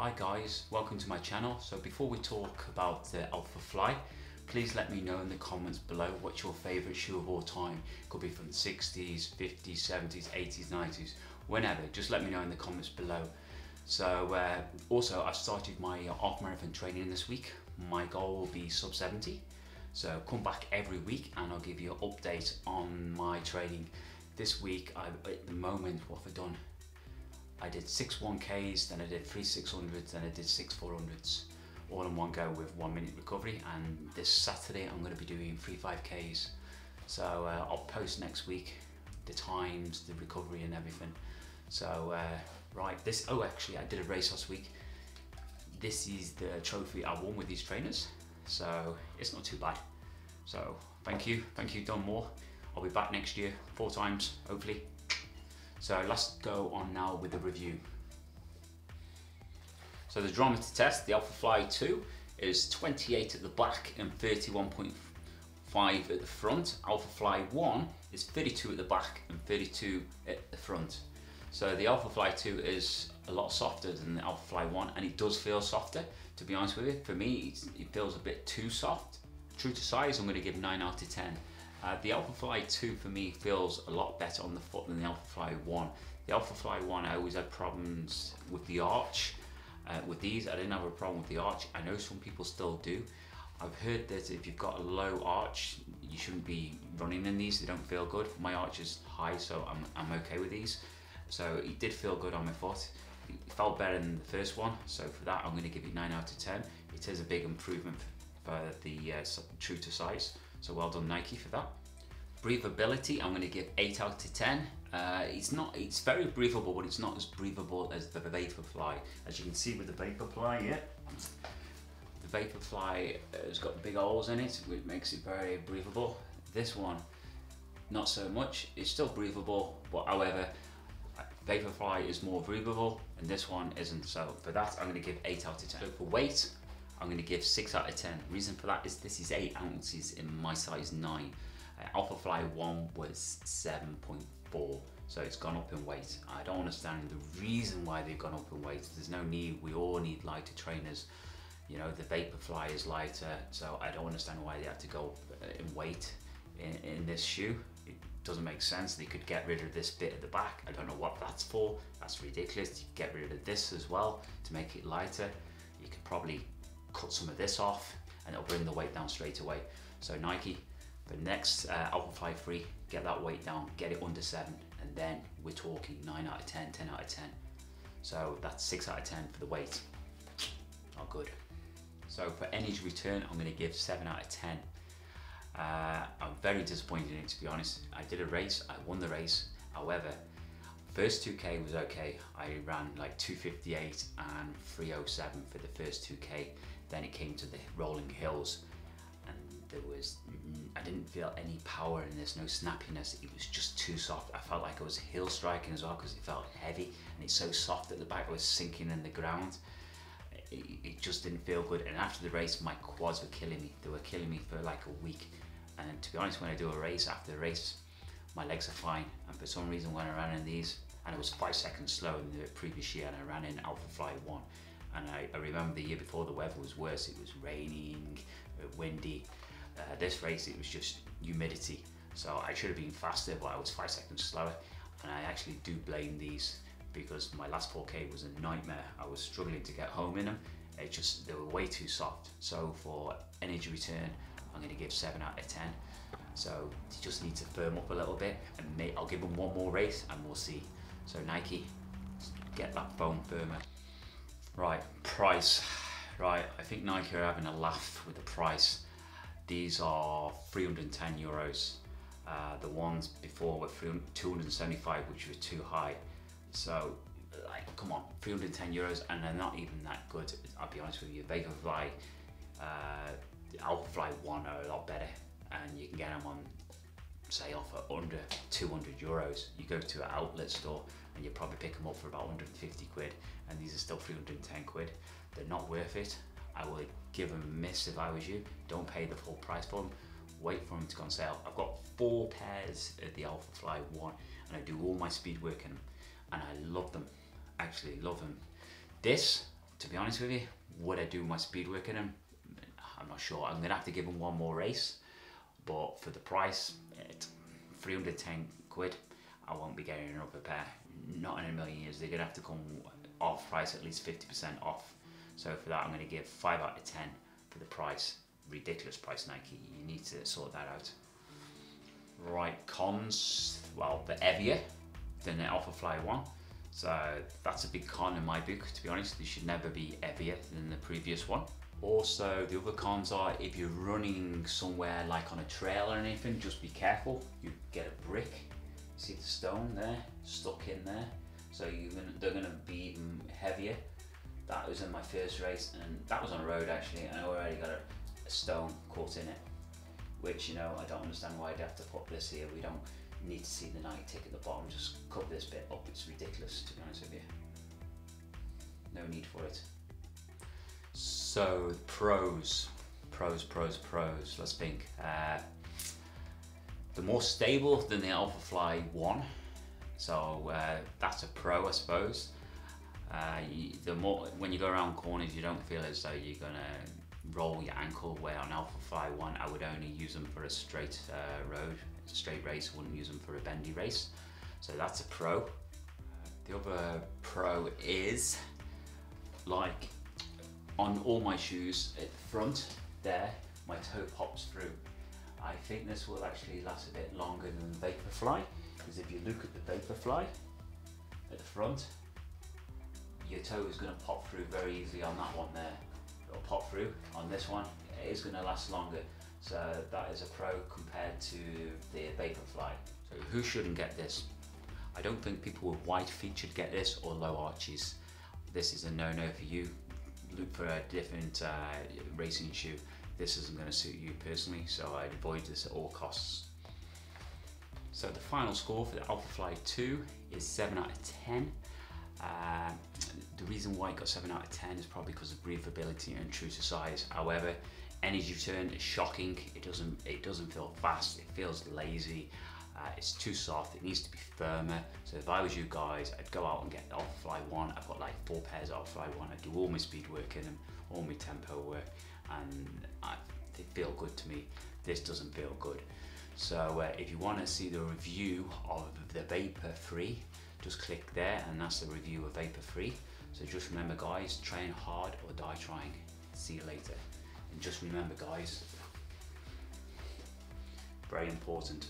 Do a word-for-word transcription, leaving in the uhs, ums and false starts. Hi guys, welcome to my channel. So before we talk about the Alphafly, please let me know in the comments below what's your favorite shoe of all time. It could be from the sixties, fifties, seventies, eighties, nineties, whenever. Just let me know in the comments below. So uh, also I started my half marathon training this week. My goal will be sub seventy. So come back every week and I'll give you an update on my training. This week, I, at the moment, what have I done? I did six one Ks, then I did three six hundreds, then I did six four hundreds, all in one go with one minute recovery. And this Saturday I'm going to be doing three five Ks, so uh, I'll post next week the times, the recovery and everything. So uh, right, this, oh actually I did a race last week. This is the trophy I won with these trainers, so it's not too bad. So thank you, thank you Don Moore. I'll be back next year, four times hopefully. So let's go on now with the review. So the durometer test, the Alphafly two is twenty-eight at the back and thirty-one point five at the front. Alphafly one is thirty-two at the back and thirty-two at the front. So the Alphafly two is a lot softer than the Alphafly one, and it does feel softer, to be honest with you. For me, it feels a bit too soft. True to size, I'm gonna give nine out of ten. Uh, the Alphafly two for me feels a lot better on the foot than the Alphafly one. The Alphafly one, I always had problems with the arch. Uh, with these, I didn't have a problem with the arch. I know some people still do. I've heard that if you've got a low arch, you shouldn't be running in these. They don't feel good. My arch is high, so I'm, I'm okay with these. So it did feel good on my foot. It felt better than the first one. So for that, I'm gonna give it nine out of ten. It is a big improvement for the uh, true to size. So well done Nike for that. Breathability, I'm going to give eight out of ten. Uh, it's not, it's very breathable, but it's not as breathable as the Vaporfly. As you can see with the Vaporfly here, the Vaporfly has got big holes in it, which makes it very breathable. This one, not so much. It's still breathable, but however, Vaporfly is more breathable and this one isn't. So for that, I'm going to give eight out of ten. So for weight, I'm going to give six out of ten. Reason for that is this is eight ounces in my size nine. Uh, Alphafly one was seven point four, so it's gone up in weight. I don't understand the reason why they've gone up in weight. There's no need, we all need lighter trainers. You know, the Vaporfly is lighter, so I don't understand why they have to go up in weight in, in this shoe. It doesn't make sense. They could get rid of this bit at the back. I don't know what that's for. That's ridiculous. You could get rid of this as well to make it lighter. You could probably cut some of this off and it'll bring the weight down straight away. So Nike, the next uh, Alphafly three, get that weight down, get it under seven, and then we're talking nine out of ten, ten out of ten. So that's six out of ten for the weight, not good. So for energy return, I'm gonna give seven out of ten. Uh, I'm very disappointed in it, to be honest. I did a race, I won the race. However, first two K was okay. I ran like two fifty-eight and three oh seven for the first two K. Then it came to the rolling hills and there was, I didn't feel any power in this, no snappiness. It was just too soft. I felt like I was heel striking as well because it felt heavy, and it's so soft at the back, I was sinking in the ground. It, it just didn't feel good. And after the race, my quads were killing me. They were killing me for like a week. And to be honest, when I do a race, after the race, my legs are fine. And for some reason when I ran in these, and it was five seconds slower than the previous year, and I ran in Alphafly one. And I, I remember the year before the weather was worse. It was raining, windy. Uh, this race, it was just humidity. So I should have been faster, but I was five seconds slower. And I actually do blame these because my last four K was a nightmare. I was struggling to get home in them. It just, they were way too soft. So for energy return, I'm gonna give seven out of ten. So they just need to firm up a little bit, and may, I'll give them one more race and we'll see. So Nike, get that bone firmer. Right, price. Right, I think Nike are having a laugh with the price. These are three hundred and ten euros. Uh, the ones before were two hundred and seventy-five, which were too high. So, like, come on, three hundred and ten euros, and they're not even that good. I'll be honest with you, Vaporfly, uh, Alphafly one are a lot better, and you can get them on sale for under two hundred euros. You go to an outlet store, and you probably pick them up for about one hundred and fifty quid, and these are still three hundred and ten quid. They're not worth it. I would give them a miss if I was you. Don't pay the full price for them. Wait for them to go on sale. I've got four pairs of the Alphafly one, and I do all my speed work in them, and I love them. Actually love them. This to be honest with you, would I do my speed work in him? I'm not sure. I'm gonna have to give him one more race, but for the price, it's three hundred ten quid. I won't be getting another pair, not in a million years. They're gonna have to come off price, at least fifty percent off. So for that, I'm gonna give five out of ten for the price. Ridiculous price, Nike. You need to sort that out. Right, cons, well, they're heavier than the Alphafly one. So that's a big con in my book, to be honest. They should never be heavier than the previous one. Also, the other cons are, if you're running somewhere like on a trail or anything, just be careful. You get a brick, see the stone there, stuck in there. So you're gonna, they're gonna be even heavier. That was in my first race, and that was on a road actually, and I already got a, a stone caught in it. Which, you know, I don't understand why I'd have to put this here. We don't need to see the Nike tick at the bottom. Just cover this bit up. It's ridiculous, to be honest with you. No need for it. So, pros. Pros, pros, pros. Let's think. Uh, they're more stable than the Alphafly one. So, uh, that's a pro, I suppose. Uh, you, the more, when you go around corners, you don't feel as though you're going to roll your ankle, where on Alphafly one I would only use them for a straight uh, road, a straight race. Wouldn't use them for a bendy race, so that's a pro. The other pro is, like on all my shoes at the front there, my toe pops through. I think this will actually last a bit longer than the Vaporfly, because if you look at the Vaporfly at the front, your toe is going to pop through very easily on that one there. It'll pop through. On this one, it is going to last longer, so that is a pro compared to the Vaporfly. So who shouldn't get this? I don't think people with wide feet should get this, or low arches. This is a no-no for you. Look for a different uh, racing shoe. This isn't going to suit you personally, so I'd avoid this at all costs. So the final score for the Alphafly two is seven out of ten. Uh, the reason why it got seven out of ten is probably because of breathability and true to size. However, energy return is shocking. It doesn't, it doesn't feel fast, it feels lazy, uh, it's too soft, it needs to be firmer. So if I was you guys, I'd go out and get the Alphafly one. I've got like four pairs of Alphafly one. I do all my speed work in them, all my tempo work, and I, they feel good to me. This doesn't feel good. So uh, if you want to see the review of the Vaporfly, just click there, and that's the review of Vaporfly. So just remember guys, train hard or die trying. See you later. And just remember guys, very important.